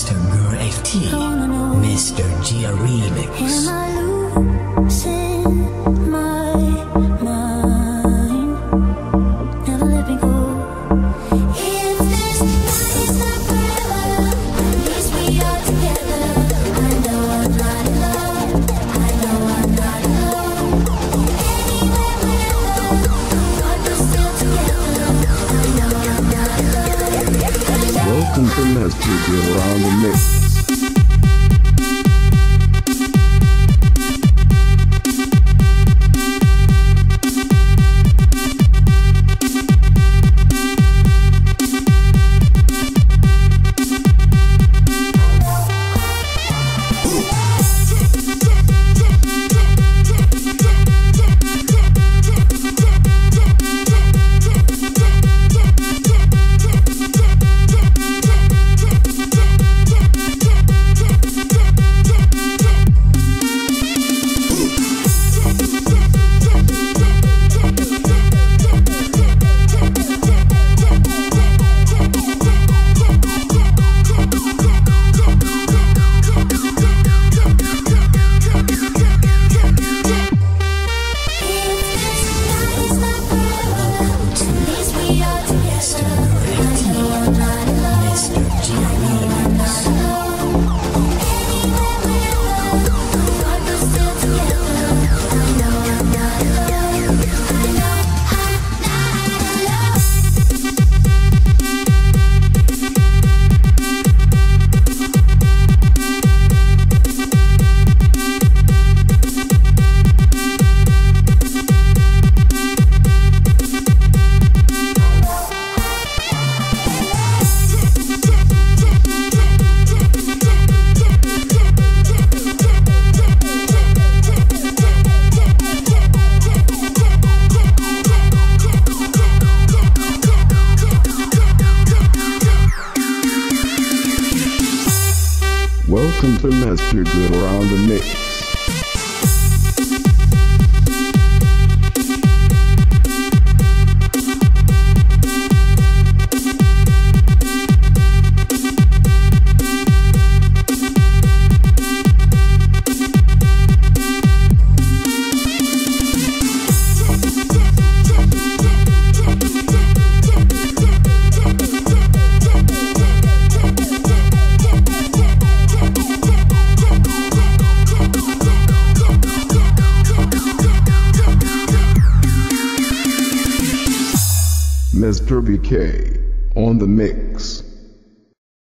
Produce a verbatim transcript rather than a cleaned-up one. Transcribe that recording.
Mister Gur F T, Mister G Remix. Am I losing my mind? Never let me go. If this night is not forever, at least we are together. I know I'm not alone. I know I'm not alone. Anywhere we go, but we're still together. I know I'm not alone. Welcome to Master Gur on the mix. Welcome to Master Gur on the mix. Mister B K on the mix.